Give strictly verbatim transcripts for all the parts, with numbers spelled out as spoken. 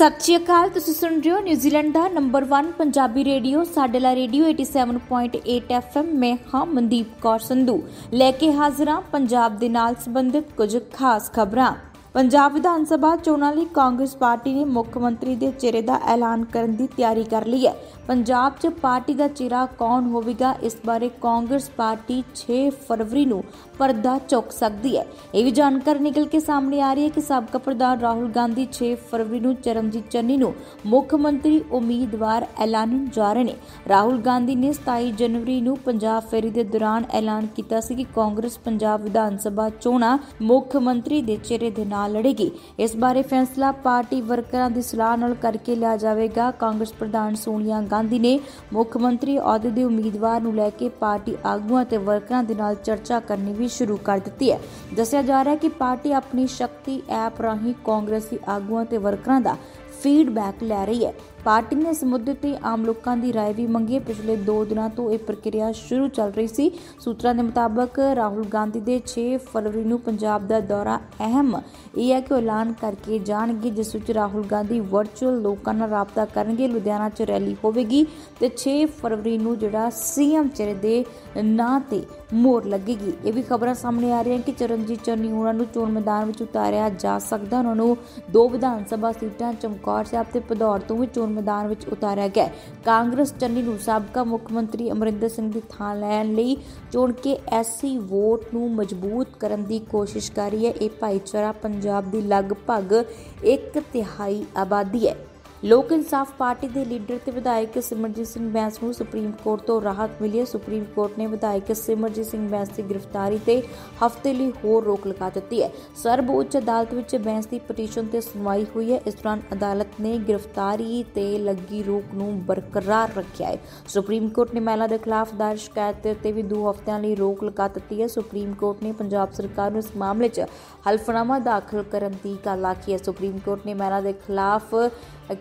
सत श्री अकाल। तुसीं सुन रहे हो न्यूजीलैंड का नंबर वन पंजाबी रेडियो साडेला रेडियो सत्तासी पॉइंट आठ एफ एम। मैं हाँ मनदीप कौर संधू, लेके हाजिर हां पंजाब दे नाल संबंधित कुछ खास खबरां। पंजाब विधान सभा चोणां लई कांग्रेस पार्टी ने मुख्य मंत्री दे चेहरे दा ऐलान करन दी तैयारी कर ली है। पंजाब च पार्टी दा चेहरा कौन होवेगा, इस बारे कांग्रेस पार्टी छे फरवरी नूं पर्दा चुक सकदी है। यह भी जानकारी निकल के सामने आ रही है कि साबका प्रधान राहुल गांधी छे फरवरी नूं चरणजीत चन्नी नूं मुख्य मंत्री उम्मीदवार ऐलानण जा रहे हैं। राहुल गांधी ने सताई जनवरी नूं पंजाब फेरी दे दौरान ऐलान कीता सी कि कांग्रेस पंजाब विधान सभा चोणां मुख् मंत्री दे चेहरे दे नाल लड़ेगी। इस बारे फैसला पार्टी वर्करां दी सलाह नाल करके लिया जावेगा। कांग्रेस प्रधान सोनिया गांधी ने मुख्य मंत्री अहुदे दे उम्मीदवार नूं लैके पार्टी आगूआं ते वर्करां दे नाल चर्चा करनी भी शुरू कर दित्ती है। दस्सिया जा रहा है कि पार्टी अपनी शक्ति ऐप राहीं कांग्रेसी आगूआं ते वर्करां दा फीडबैक लै रही है। पार्टी ने इस मुद्दे ते आम लोगों की राय भी मंगी। पिछले दो दिनों तो यह प्रक्रिया शुरू चल रही सी। सूत्रों के मुताबक राहुल गांधी के छे फरवरी नूं पंजाब का दौरा अहम यह है कि ऐलान करके जाएंगे, जिस विच राहुल गांधी वर्चुअल लोगों नाल राबता करेंगे। लुधियाना च रैली होगी तो छे फरवरी नूं जिहड़ा सीएम चेहरे दे नां ते मोहर लगेगी। यह भी खबर सामने आ रही है कि चरणजीत चन्नी उन्हां नूं चोण मैदान में उतारिया जा सकता। उन्होंने दो विधान सभा सीटां चमकौर साहब ते भदौर तो भी चोण मैदान में उतारिया गया। कांग्रेस चन्नी नूं साबका मुख्य मंत्री अमरिंदर सिंह दी थां लैण लई चुन के एससी वोट नूं मजबूत करन दी कोशिश कर रही है। यह भाईचारा पंजाब दी लगभग एक तिहाई आबादी है। लोक इंसाफ पार्टी के लीडर ते विधायक सिमरनजीत सिंह बैंस को सुप्रीम कोर्ट तो राहत मिली है। सुप्रीम कोर्ट ने विधायक सिमरनजीत सिंह बैंस की गिरफ्तारी ते हफ्ते लिए होर रोक लगा दी है। सर्वोच्च अदालत विच बैंस की पटीशन ते सुनवाई हुई है। इस दौरान अदालत ने गिरफ्तारी ते लगी रोक नूं बरकरार रखा है। सुप्रीम कोर्ट ने महिला के खिलाफ दायर शिकायत ते भी दो हफ्तों लिए रोक लगा दी है। सुप्रीम कोर्ट ने पंजाब सरकार नूं इस मामले च हल्फनामा दाखिल करने की गल आखी है। सुप्रीम कोर्ट ने महिला के खिलाफ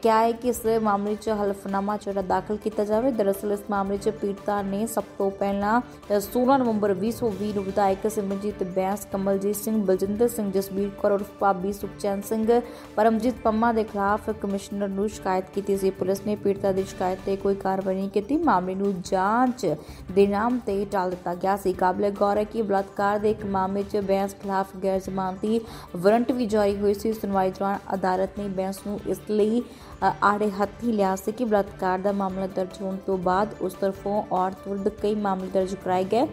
क्या है कि इस मामले च हल्फनामा जोड़ा दाखिल किया जाए। दरअसल इस मामले च पीड़िता ने सब तो पहला सोलह नवंबर भी सौ भी विधायक सिमरनजीत बैंस, कमलजीत सिंह, बलजिंदर सिंह, जसबीर कौर उर्फ भाबी, सुखचैन सिंह, परमजीत पम्मा के खिलाफ कमिश्नर नूं शिकायत की सी। पुलिस ने पीड़िता की शिकायत पर कोई कार्रवाई नहीं की। मामले नूं जांच दे नाम ते टाल दिता गया सी। काबिल गौर है कि बलात्कार के एक मामले च बैंस खिलाफ गैर जमानती वारंट भी जारी हुई सी। सुनवाई दौरान अदालत ने बैंस नूं इसलिए आड़े हथ ही लिया से कि बलात्कार का मामला दर्ज होने तो बाद उस तरफों औरत विरुद्ध कई मामले दर्ज कराए गए।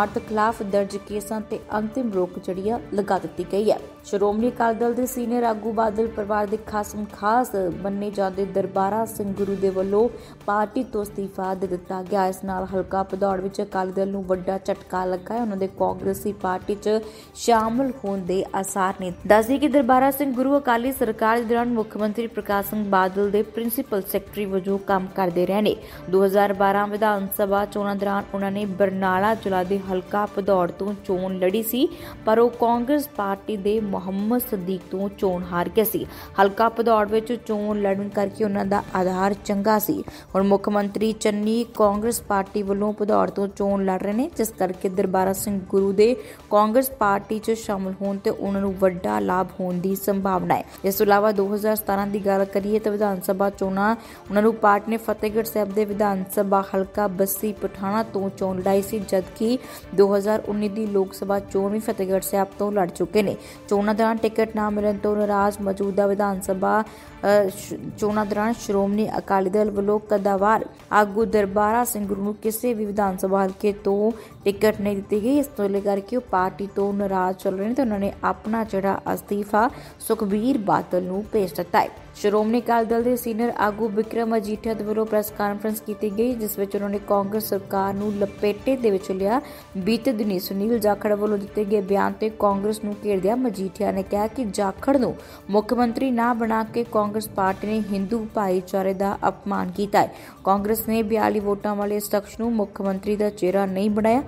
औरत खिलाफ दर्ज केसां ते अंतिम रोक जड़ी लगा दी गई है। श्रोमणी अकाली दल के सीनियर आगू बादल परिवार के खास खास मन्ने जाते दरबारा सिंह गुरू के वलों पार्टी तो इस्तीफा दे दिता गया। इस नाल हल्का भदौड़ विच अकाली दल नूं वड्डा झटका लगा है। उन्होंने कांग्रेसी पार्टी च शामिल होने के आसार ने। दस दी कि दरबारा सिंह गुरू अकाली सरकार के दौरान मुख्य मंत्री प्रकाश बादल दे प्रिंसीपल सैकटरी वजों काम करते रहे ने। दो हज़ार बारह विधान सभा चोणों दौरान उन्होंने बरनाला जिला के हल्का भदौड़ तो चोन लड़ी सी, पर वो कांग्रेस पार्टी के मुहम्मद सदीक तो चोन हार गया सी। हल्का भदौड़ विच चोन लड़न करके उन्हों का आधार चंगा सी। हुण मुख्य मंत्री चन्नी कांग्रेस पार्टी वालों भदौड़ तो चोन लड़ रहे हैं, जिस करके दरबारा सिंह गुरू के कांग्रेस पार्टी च शामिल होने ते उन्होंने वड्डा लाभ होने की संभावना है। इस तों इलावा दो हज़ार सतारां की गल करिए विधान सभा चोणां उन्होंने पार्टी ने फतेहगढ़ साहब के विधान सभा हल्का बस्सी पठाणा तो चोन लड़ाई सी, जबकि दो हज़ार उन्नी की लोक सभा चोन भी फतेहगढ़ साहब तो लड़ चुके हैं। चोणों दौरान टिकट ना मिलने तो नाराज मौजूदा विधान सभा चोणों दौरान श्रोमणी अकाली दल वालों कदावार आगू दरबारा सिंह गुरू नूं किसी भी विधान सभा हल्के तो टिकट नहीं दी गई। इस तों करके पार्टी तो नाराज चल रहे हैं तो उन्होंने अपना जिहड़ा अस्तीफा सुखबीर बादल नूं भेज दिता है। श्रोमणी अकाली दल के सीनियर आगू बिक्रम मजीठिया वालों प्रेस कॉन्फ्रेंस की गई, जिस में उन्होंने कांग्रेस सरकार को लपेटे दे विच लिया। बीते दिन सुनील जाखड़ वालों दिए गए बयान से कांग्रेस को घेर दिया। मजीठिया ने कहा कि जाखड़ को मुख्यमंत्री ना बना के कांग्रेस पार्टी ने हिंदू भाईचारे का अपमान किया है। कांग्रेस ने बयाली वोटों वाले शख्स को मुख्यमंत्री का चेहरा नहीं बनाया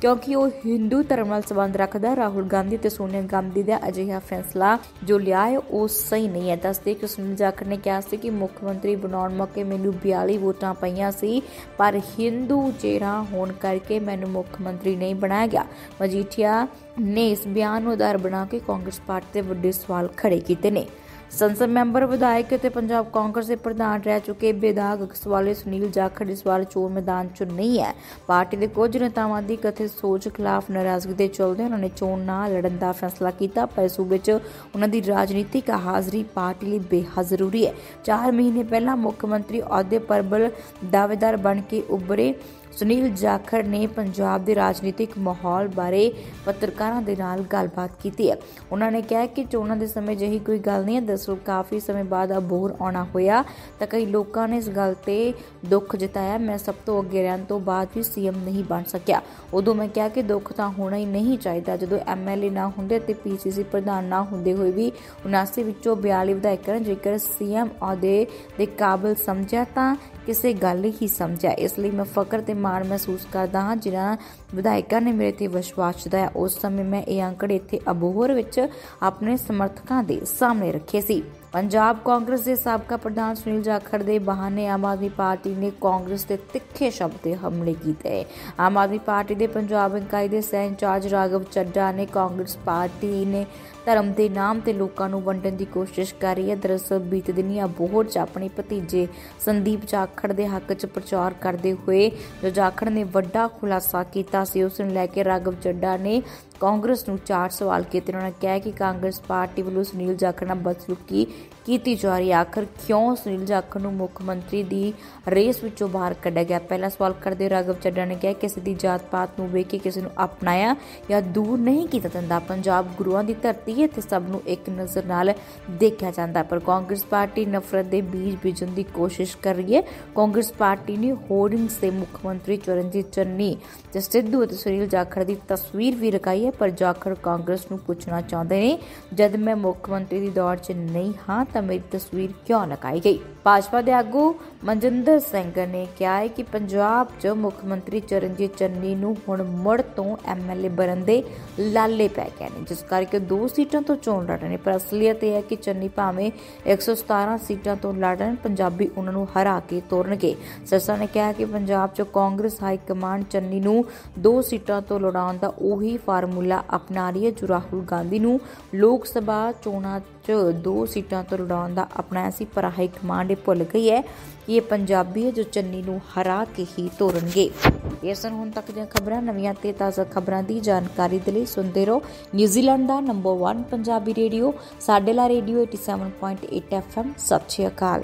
क्योंकि वह हिंदू धर्म नाल संबंध रखता। राहुल गांधी ते सोनिया गांधी का अजिहा फैसला जो लिया है वो सही नहीं है। दसदे कि सुनील जाखड़ ने कहा सी कि मुख्य मंत्री बनाने मौके मैनू बयाली वोटां पईआं सी, पर हिंदू चेहरा होने करके मैनू मुख्य मंत्री नहीं बनाया गया। मजीठिया ने इस बयान आधार बना के कांग्रेस पार्टी ते वड्डे सवाल खड़े किए ने। संसद मैंबर विधायक ते पंजाब कांग्रेस के प्रधान रह चुके बेदाग अखसवाले सुनील जाखड़ इस बार चोर मैदान च नहीं है। पार्टी के कुछ नेतावां की कथित सोच खिलाफ नाराजगी के चलते उन्होंने चोन न लड़न का फैसला किया, पर सूबे च उन्हों की राजनीतिक हाजरी पार्टी लिए बेहद जरूरी है। चार महीने पहला मुख्यमंत्री अहदे पर बल दावेदार बन के उभरे सुनील जाखड़ ने पंजाब के राजनीतिक माहौल बारे पत्रकारों के नाल गलबात की है। उन्होंने कहा कि चोणों के समय जही कोई गल नहीं है। दरअसल काफ़ी समय बाद अबोर आना होया तो कई लोगों ने इस गल ते दुख जताया। मैं सब तो अगे रहने तो बाद भी सीएम नहीं बन सकिया। उदों मैं कहा कि दुख तो होना ही नहीं चाहिए। जो एम एल ए ना होंदे ते पी सी सी प्रधान ना होंदे हुए भी उनासी विचों बयाली विधायकों ने जेकर सीएम अहदे दे काबिल समझिया तां किसी गल ही समझा। इसलिए मैं फख्र ते माण महसूस करता हाँ जिन्हां विधायकों ने मेरे ते विश्वास जताया। उस समय मैं ये अंकड़े इत्थे अबोहर विच अपने समर्थकों के सामने रखे सी। पंजाब कांग्रेस के साबका प्रधान सुनील जाखड़ के बहाने आम आदमी पार्टी ने कांग्रेस के तिखे शब्द से हमले किए। आम आदमी पार्टी के पंजाब इकाई के सह इंचार्ज राघव चड्ढा ने कांग्रेस पार्टी ने धर्म के नाम से लोगों को वंडन की कोशिश कर रही है। दरअसल बीते दिन अबोहर च अपने भतीजे संदीप जाखड़ के हक च प्रचार करते हुए जो जाखड़ ने वड्डा खुलासा किया सी, उस नूं लैके राघव चड्ढा ने कांग्रेस नूं चार सवाल किए। उन्होंने कहा कि कांग्रेस पार्टी वालों सुनील जाखड़ नाल बदसलूकी की जा रही है। आखिर क्यों सुनील जाखड़ नूं मुख्यमंत्री दी रेस विचों बाहर कढ़िया गया? पहला सवाल करते राघव चड्ढा ने कहा किसी की जात पात नूं वेख के किसी नूं अपनाया या दूर नहीं किया जाता। पंजाब गुरुआं की धरती है ते सब नूं एक नज़र नाल देखा जाता, पर कांग्रेस पार्टी नफरत के बीज बीजण की कोशिश कर रही है। कांग्रेस पार्टी ने होर्डिंग से मुख्यमंत्री चरणजीत चन्नी ते सिद्धू ते सुनील जाखड़ की तस्वीर भी रखाई है, पर जाखड़ कांग्रेस नूं पूछना चाहते हैं जब मैं मुख्यमंत्री की दौड़ च नहीं हाँ तो मेरी तस्वीर क्यों लगाई गई। भाजपा के आगू मनजिंदर सिंह ने कहा है कि पंजाब च मुख्यमंत्री चरणजीत चन्नी नूं हुण मुड़ तो एम एल ए बनन दे लाले पै गए हैं, जिस करके दो सीटों तो चोण लड़ रहे हैं। पर असलीयत यह है कि चन्नी भावें एक सौ सतारह सीटों तो लड़ रहे हैं, पंजाबी उन्होंने हरा के तोरनगे। सरसा ने कहा कि पंजाब च कांग्रेस हाईकमान चन्नी नूं दो सीटों तो लड़ाउण दा उही फार्मूला अपना रही है जो राहुल गांधी नूं लोक सभा चोणां च दो सीटां तो लड़ाउण दा अपनाया सी। पर हाई कमांड भुल गई है कि ये पंजाबी है जो चन्नी नूं हरा के ही तोरनगे। ये सन हुण तक दियां खबरां। नवीआं ते ताज़ा खबरां दी जानकारी दे लई सुनदे रहो न्यूजीलैंड दा नंबर वन पंजाबी रेडियो साडेला रेडियो सत्तासी पॉइंट आठ एफ एम। सत श्री अकाल।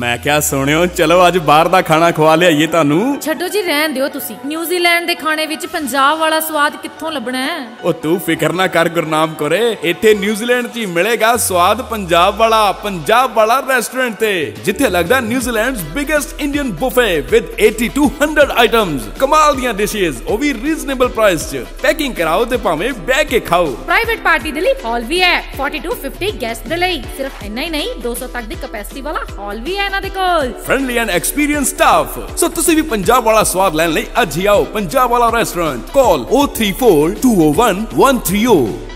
मैं क्या सुनियो, चलो आज बाहर दा खाना खवा लियाइए तानू। छड्डो जी, रहन दियो तुसी। न्यूजीलैंड दे खाने विच पंजाब वाला स्वाद कित्थों लभना है? ओ तू फिकर ना कर गुरनाम कोरे, इत्थे न्यूजीलैंड च मिलेगा स्वाद पंजाब वाला। पंजाब वाला रेस्टोरेंट ते जिथे लगदा New Zealand's biggest Indian buffet with अस्सी टू सौ आइटम्स, कमाल दियां डिशेस, ओ वी रीजनेबल प्राइस च। पैकिंग कराओ ते भावे बैठ के खाओ। प्राइवेट पार्टी दे लई हॉल वी है बयालीस सौ पचास गेस्ट दे लई। सिर्फ इन्ना ही नहीं दो सौ तक दी कैपेसिटी वाला हॉल वी है। Friendly and experience staff, so तुसी भी पंजाब वाला स्वाद लैन लई अज ही आओ। पंजाब वाला restaurant, call O three four two O one one three ओ।